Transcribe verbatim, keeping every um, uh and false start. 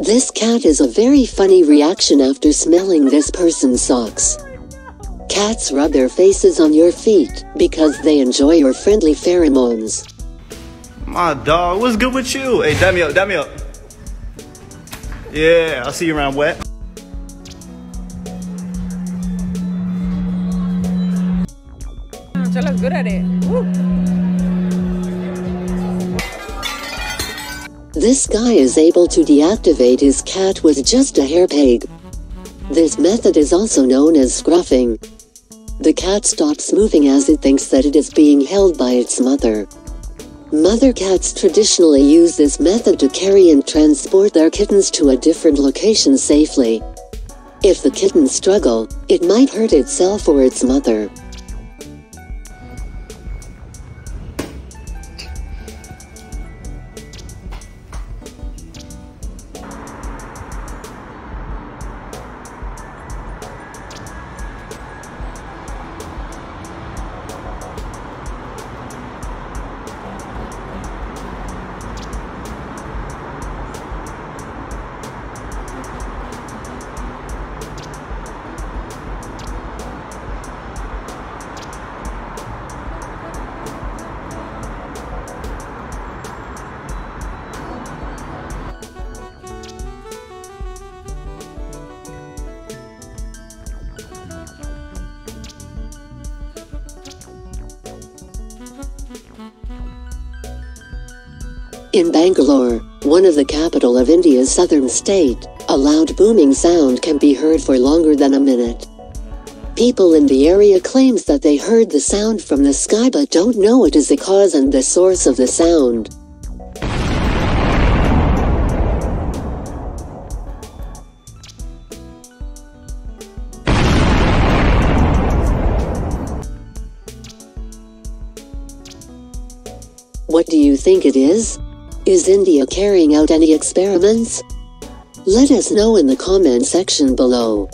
This cat is a very funny reaction after smelling this person's socks. Cats rub their faces on your feet because they enjoy your friendly pheromones. My dog, what's good with you? Hey, dab me up, dab me up. Yeah, I'll see you around wet. She looks good at it. Woo. This guy is able to deactivate his cat with just a hair peg. This method is also known as scruffing. The cat stops moving as it thinks that it is being held by its mother. Mother cats traditionally use this method to carry and transport their kittens to a different location safely. If the kitten struggles, it might hurt itself or its mother. In Bangalore, one of the capital of India's southern state, a loud booming sound can be heard for longer than a minute. People in the area claims that they heard the sound from the sky but don't know it is the cause and the source of the sound. What do you think it is? Is India carrying out any experiments? Let us know in the comment section below.